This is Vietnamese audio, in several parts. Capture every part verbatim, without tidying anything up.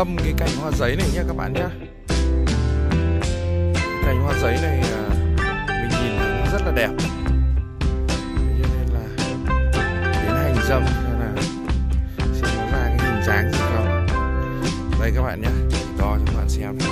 dâm cái cành hoa giấy này nhé các bạn nhé. Cành hoa giấy này mình nhìn nó rất là đẹp, cho nên là đến hành dâm nên là xem nó ra cái hình dáng gì không. Đây các bạn nhé, đo cho các bạn xem này.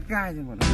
hết gai rồi mà nó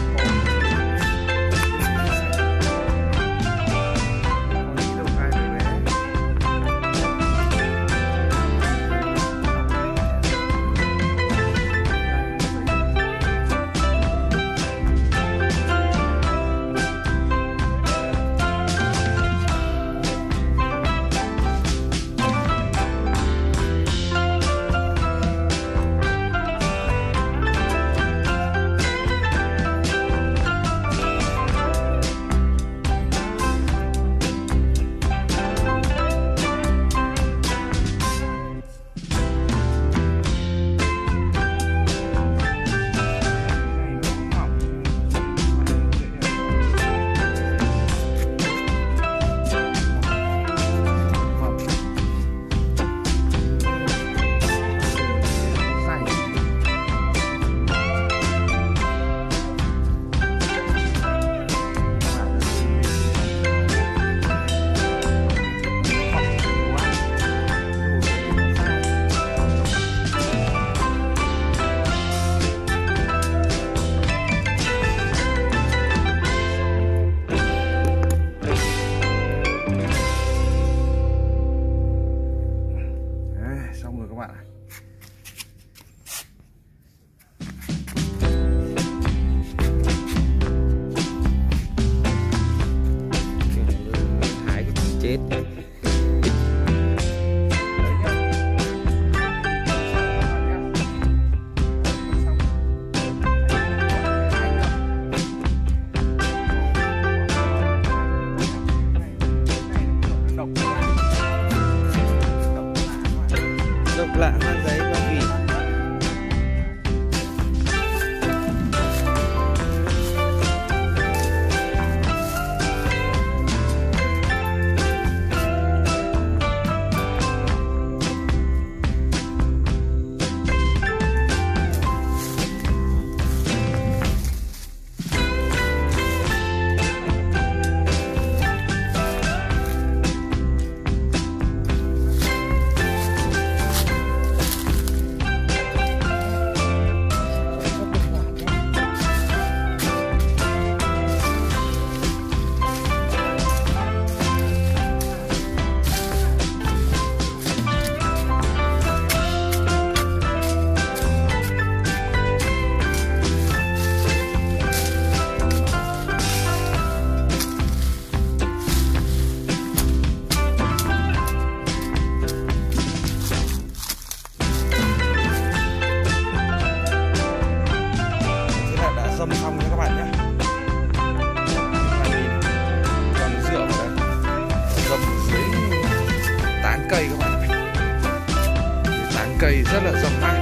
cây rất là rộng mát,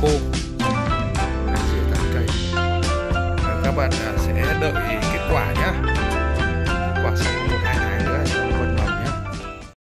không bị khô.